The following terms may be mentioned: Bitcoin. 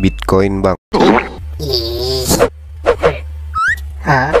Bitcoin bang. Hah?